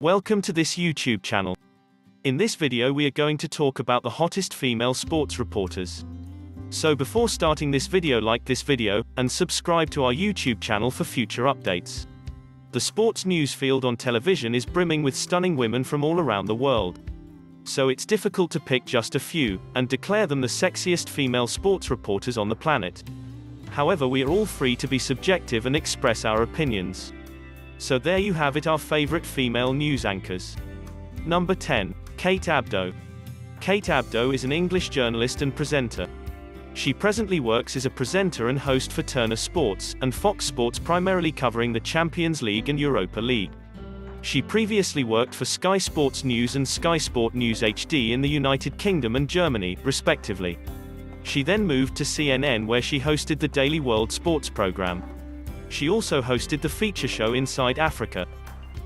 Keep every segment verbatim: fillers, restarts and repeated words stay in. Welcome to this YouTube channel. In this video we are going to talk about the hottest female sports reporters. So before starting this video, like this video, and subscribe to our YouTube channel for future updates. The sports news field on television is brimming with stunning women from all around the world. So it's difficult to pick just a few, and declare them the sexiest female sports reporters on the planet. However, we are all free to be subjective and express our opinions. So there you have it, our favorite female news anchors. Number ten. Kate Abdo. Kate Abdo is an English journalist and presenter. She presently works as a presenter and host for Turner Sports, and Fox Sports, primarily covering the Champions League and Europa League. She previously worked for Sky Sports News and Sky Sport News H D in the United Kingdom and Germany, respectively. She then moved to C N N, where she hosted the Daily World Sports programme. She also hosted the feature show Inside Africa.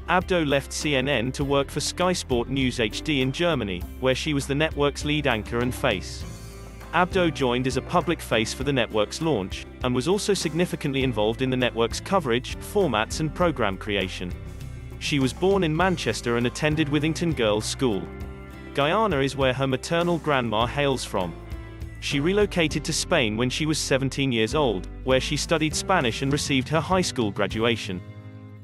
Abdo left C N N to work for Sky Sport News H D in Germany, where she was the network's lead anchor and face. Abdo joined as a public face for the network's launch, and was also significantly involved in the network's coverage, formats and program creation. She was born in Manchester and attended Withington Girls' School. Guyana is where her maternal grandma hails from. She relocated to Spain when she was seventeen years old, where she studied Spanish and received her high school graduation.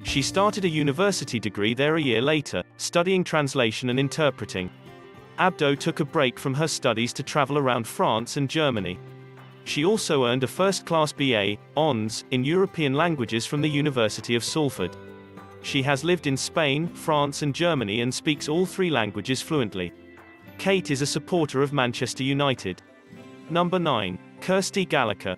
She started a university degree there a year later, studying translation and interpreting. Abdo took a break from her studies to travel around France and Germany. She also earned a first-class B A, honours, in European languages from the University of Salford. She has lived in Spain, France and Germany and speaks all three languages fluently. Kate is a supporter of Manchester United. Number nine. Kirsty Gallacher.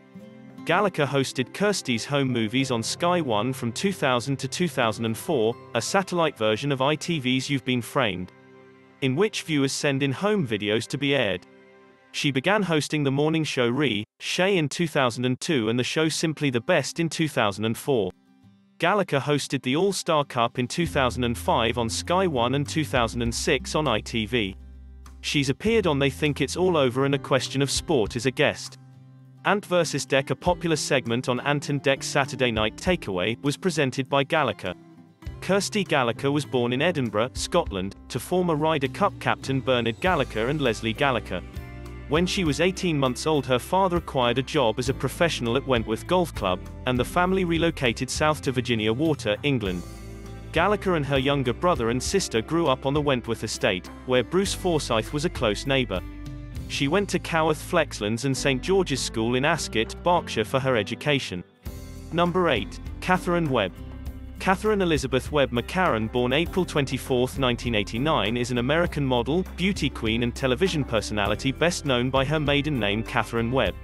Gallacher hosted Kirsty's Home Movies on Sky One from two thousand to two thousand four, a satellite version of I T V's You've Been Framed, in which viewers send in home videos to be aired. She began hosting the morning show Re, Shay in two thousand two and the show Simply the Best in two thousand four. Gallacher hosted the All-Star Cup in two thousand five on Sky One and two thousand six on I T V. She's appeared on They Think It's All Over and A Question of Sport as a guest. Ant versus. Dec, a popular segment on Ant and Dec's Saturday Night Takeaway, was presented by Gallacher. Kirsty Gallacher was born in Edinburgh, Scotland, to former Ryder Cup captain Bernard Gallacher and Leslie Gallacher. When she was eighteen months old, her father acquired a job as a professional at Wentworth Golf Club, and the family relocated south to Virginia Water, England. Gallacher and her younger brother and sister grew up on the Wentworth estate, where Bruce Forsyth was a close neighbour. She went to Coworth Flexlands and Saint George's School in Ascot, Berkshire for her education. Number eight. Katherine Webb. Katherine Elizabeth Webb McCarron, born April twenty-fourth, nineteen eighty-nine, is an American model, beauty queen and television personality best known by her maiden name Katherine Webb.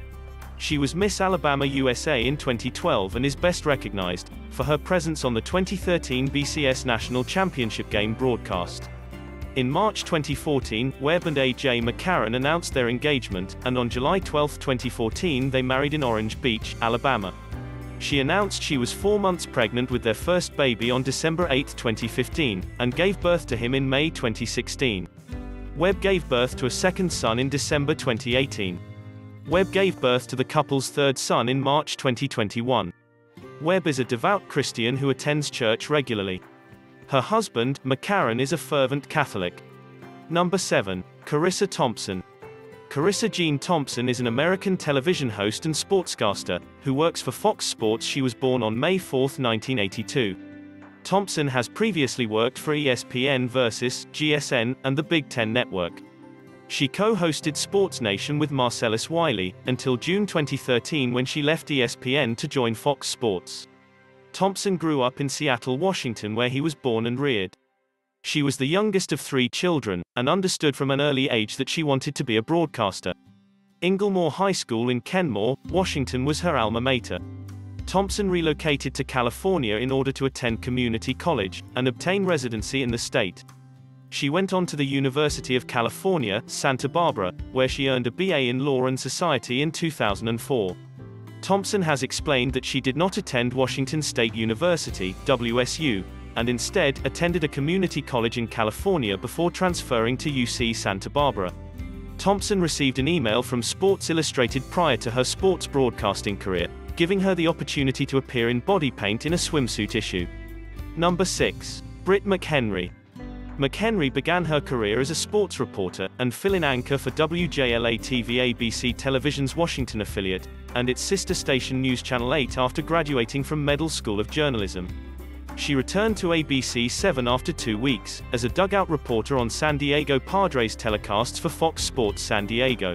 She was Miss Alabama U S A in twenty twelve and is best recognized for her presence on the twenty thirteen B C S National Championship game broadcast. In March twenty fourteen, Webb and A J McCarron announced their engagement, and on July twelfth, twenty fourteen they married in Orange Beach, Alabama. She announced she was four months pregnant with their first baby on December eighth, twenty fifteen, and gave birth to him in May twenty sixteen. Webb gave birth to a second son in December twenty eighteen. Webb gave birth to the couple's third son in March twenty twenty-one. Webb is a devout Christian who attends church regularly. Her husband, McCarron, is a fervent Catholic. Number seven. Charissa Thompson. Charissa Jean Thompson is an American television host and sportscaster, who works for Fox Sports. She was born on May fourth, nineteen eighty-two. Thompson has previously worked for E S P N Versus, G S N, and the Big Ten Network. She co-hosted Sports Nation with Marcellus Wiley, until June twenty thirteen when she left E S P N to join Fox Sports. Thompson grew up in Seattle, Washington, where he was born and reared. She was the youngest of three children, and understood from an early age that she wanted to be a broadcaster. Inglemoor High School in Kenmore, Washington was her alma mater. Thompson relocated to California in order to attend community college, and obtain residency in the state. She went on to the University of California, Santa Barbara, where she earned a B A in Law and Society in two thousand four. Thompson has explained that she did not attend Washington State University, W S U, and instead attended a community college in California before transferring to U C Santa Barbara. Thompson received an email from Sports Illustrated prior to her sports broadcasting career, giving her the opportunity to appear in body paint in a swimsuit issue. Number six. Britt McHenry. McHenry began her career as a sports reporter and fill-in anchor for W J L A T V A B C Television's Washington affiliate, and its sister station News Channel eight after graduating from Medill School of Journalism. She returned to A B C seven after two weeks, as a dugout reporter on San Diego Padres telecasts for Fox Sports San Diego.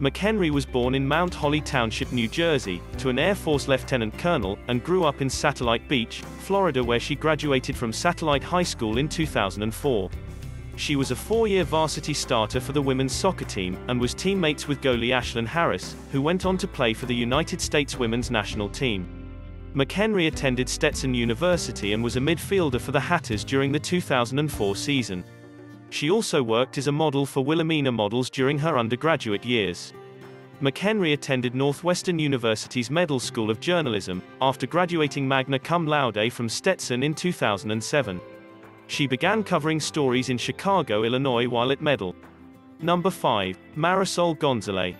McHenry was born in Mount Holly Township, New Jersey, to an Air Force lieutenant colonel, and grew up in Satellite Beach, Florida, where she graduated from Satellite High School in two thousand four. She was a four-year varsity starter for the women's soccer team, and was teammates with goalie Ashlyn Harris, who went on to play for the United States women's national team. McHenry attended Stetson University and was a midfielder for the Hatters during the two thousand four season. She also worked as a model for Wilhelmina Models during her undergraduate years. McHenry attended Northwestern University's Medill School of Journalism, after graduating magna cum laude from Stetson in two thousand seven. She began covering stories in Chicago, Illinois while at Medill. Number five. Marisol González.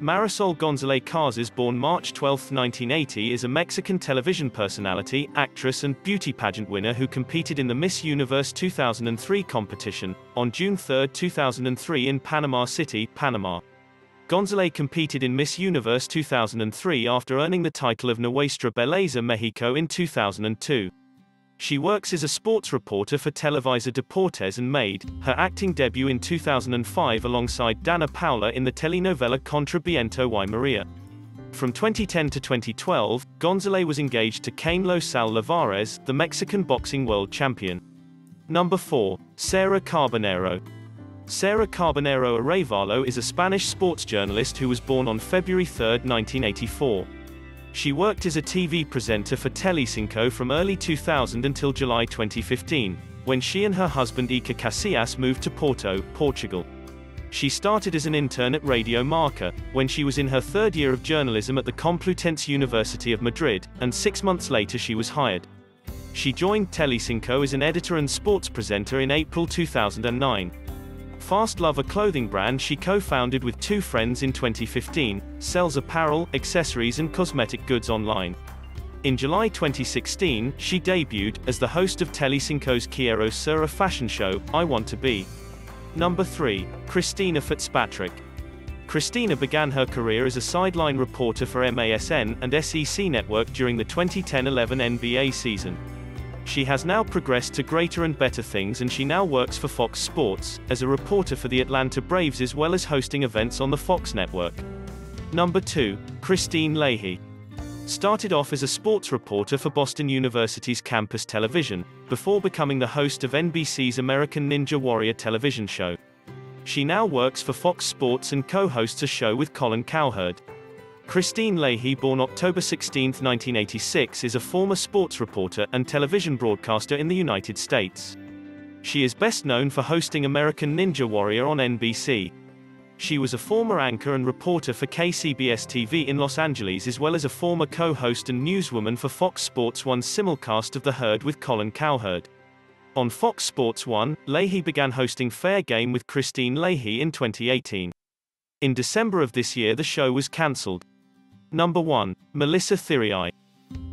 Marisol González Casas, born March twelfth nineteen eighty, is a Mexican television personality, actress and beauty pageant winner who competed in the Miss Universe two thousand three competition, on June third two thousand three in Panama City, Panama. González competed in Miss Universe two thousand three after earning the title of Nuestra Belleza Mexico in two thousand two. She works as a sports reporter for Televisa Deportes and made her acting debut in two thousand five alongside Dana Paola in the telenovela Contra Viento y María. From twenty ten to twenty twelve, González was engaged to Cain Lo Sal Lavarez, the Mexican boxing world champion. Number four. Sara Carbonero. Sara Carbonero Arevalo is a Spanish sports journalist who was born on February third nineteen eighty-four. She worked as a T V presenter for Telecinco from early two thousand until July twenty fifteen, when she and her husband Iker Casillas moved to Porto, Portugal. She started as an intern at Radio Marca, when she was in her third year of journalism at the Complutense University of Madrid, and six months later she was hired. She joined Telecinco as an editor and sports presenter in April two thousand nine. Fast Lover clothing brand she co-founded with two friends in twenty fifteen, sells apparel, accessories and cosmetic goods online. In July twenty sixteen, she debuted as the host of Telecinco's Quiero Ser a fashion show, I Want to Be. Number three. Cristina Fitzpatrick. Cristina began her career as a sideline reporter for M A S N and S E C Network during the twenty ten eleven N B A season. She has now progressed to greater and better things, and she now works for Fox Sports, as a reporter for the Atlanta Braves as well as hosting events on the Fox network. Number two. Kristine Leahy. Started off as a sports reporter for Boston University's campus television, before becoming the host of N B C's American Ninja Warrior television show. She now works for Fox Sports and co-hosts a show with Colin Cowherd. Kristine Leahy, born October sixteenth nineteen eighty-six, is a former sports reporter and television broadcaster in the United States. She is best known for hosting American Ninja Warrior on N B C. She was a former anchor and reporter for K C B S T V in Los Angeles, as well as a former co-host and newswoman for Fox Sports one's simulcast of The Herd with Colin Cowherd. On Fox Sports one, Leahy began hosting Fair Game with Kristine Leahy in twenty eighteen. In December of this year the show was cancelled. Number one. Mélissa Theuriau.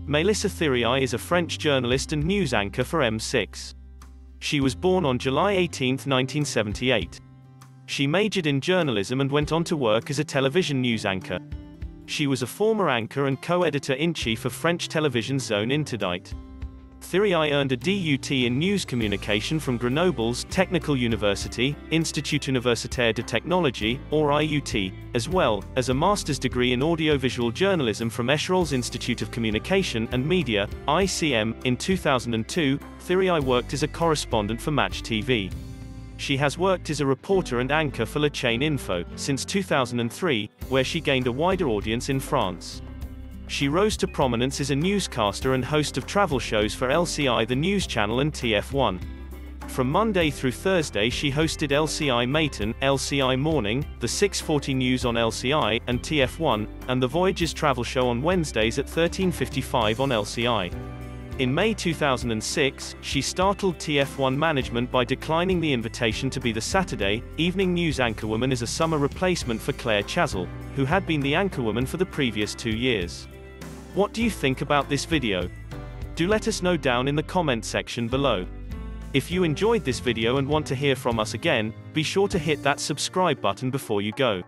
Mélissa Theuriau is a French journalist and news anchor for M six. She was born on July eighteenth nineteen seventy-eight. She majored in journalism and went on to work as a television news anchor. She was a former anchor and co-editor-in-chief of French television Zone Interdite. Theuriau earned a D U T in news communication from Grenoble's Technical University, Institut Universitaire de Technologie, or I U T, as well as a master's degree in audiovisual journalism from Echerolles Institute of Communication and Media, I C M. In two thousand two, Theuriau worked as a correspondent for Match T V. She has worked as a reporter and anchor for La Chaîne Info since two thousand three, where she gained a wider audience in France. She rose to prominence as a newscaster and host of travel shows for L C I The News Channel and T F one. From Monday through Thursday she hosted L C I Matin, L C I Morning, the six forty News on L C I, and T F one, and the Voyages travel show on Wednesdays at thirteen fifty-five on L C I. In May two thousand six, she startled T F one management by declining the invitation to be the Saturday evening news anchorwoman as a summer replacement for Claire Chazal, who had been the anchorwoman for the previous two years. What do you think about this video? Do let us know down in the comment section below. If you enjoyed this video and want to hear from us again, be sure to hit that subscribe button before you go.